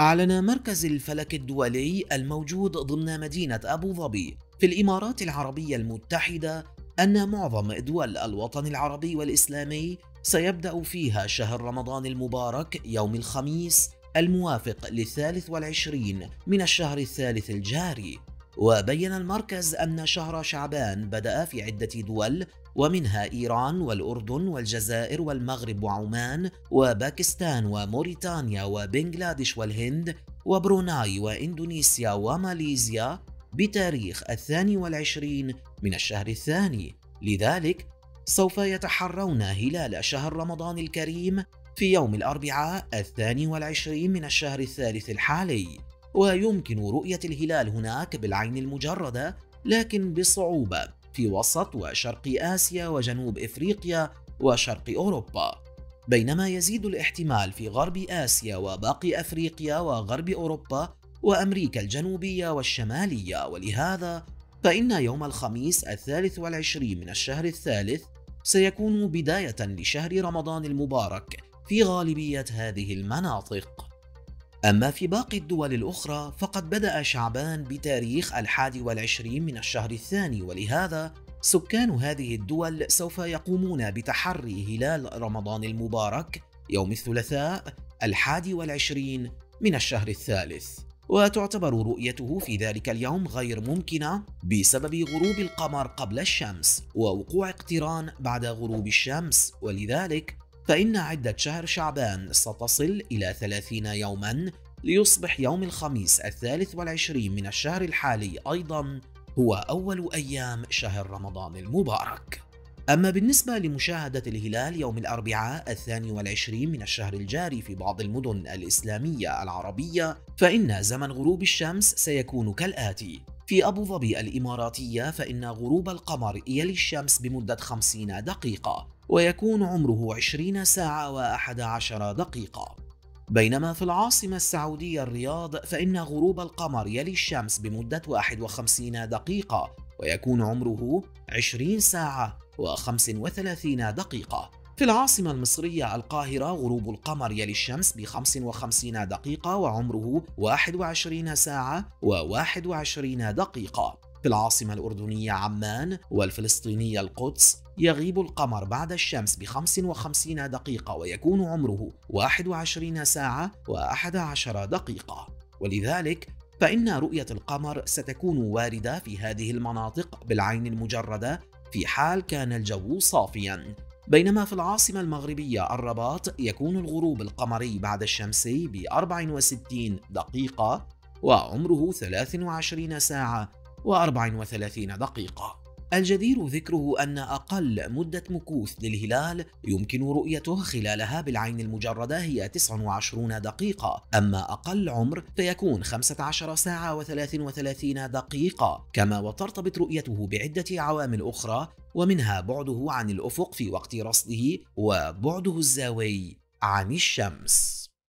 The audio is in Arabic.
أعلن مركز الفلك الدولي الموجود ضمن مدينة أبو ظبي في الإمارات العربية المتحدة أن معظم دول الوطن العربي والإسلامي سيبدأ فيها شهر رمضان المبارك يوم الخميس الموافق لل23 من الشهر الثالث الجاري. وبين المركز أن شهر شعبان بدأ في عدة دول ومنها إيران والأردن والجزائر والمغرب وعمان وباكستان وموريتانيا وبنغلاديش والهند وبروناي وإندونيسيا وماليزيا بتاريخ 22 من الشهر الثاني. لذلك سوف يتحرون هلال شهر رمضان الكريم في يوم الأربعاء 22 من الشهر الثالث الحالي، ويمكن رؤية الهلال هناك بالعين المجردة لكن بصعوبة في وسط وشرق آسيا وجنوب إفريقيا وشرق أوروبا، بينما يزيد الاحتمال في غرب آسيا وباقي أفريقيا وغرب أوروبا وأمريكا الجنوبية والشمالية. ولهذا فإن يوم الخميس 23 من الشهر الثالث سيكون بداية لشهر رمضان المبارك في غالبية هذه المناطق. أما في باقي الدول الأخرى فقد بدأ شعبان بتاريخ 21 من الشهر الثاني، ولهذا سكان هذه الدول سوف يقومون بتحري هلال رمضان المبارك يوم الثلاثاء 21 من الشهر الثالث، وتعتبر رؤيته في ذلك اليوم غير ممكنة بسبب غروب القمر قبل الشمس ووقوع اقتران بعد غروب الشمس. ولذلك فإن عدة شهر شعبان ستصل إلى 30 يوما ليصبح يوم الخميس 23 من الشهر الحالي أيضا هو أول أيام شهر رمضان المبارك. أما بالنسبة لمشاهدة الهلال يوم الأربعاء 22 من الشهر الجاري في بعض المدن الإسلامية العربية، فإن زمن غروب الشمس سيكون كالآتي: في أبو ظبي الإماراتية فإن غروب القمر يلي الشمس بمدة 50 دقيقة ويكون عمره 20 ساعة و11 دقيقة، بينما في العاصمة السعودية الرياض فإن غروب القمر يلي الشمس بمدة 51 دقيقة ويكون عمره 20 ساعة و35 دقيقة. في العاصمة المصرية القاهرة غروب القمر يلي الشمس ب55 دقيقة وعمره 21 ساعة و21 دقيقة. في العاصمة الأردنية عمان والفلسطينية القدس يغيب القمر بعد الشمس ب55 دقيقة ويكون عمره 21 ساعة و11 دقيقة. ولذلك فإن رؤية القمر ستكون واردة في هذه المناطق بالعين المجردة في حال كان الجو صافيا، بينما في العاصمة المغربية الرباط يكون الغروب القمري بعد الشمسي ب64 دقيقة وعمره 23 ساعة و34 دقيقة. الجدير ذكره أن أقل مدة مكوث للهلال يمكن رؤيته خلالها بالعين المجردة هي 29 دقيقة، أما أقل عمر فيكون 15 ساعة و33 دقيقة، كما وترتبط رؤيته بعدة عوامل أخرى ومنها بعده عن الأفق في وقت رصده وبعده الزاوي عن الشمس.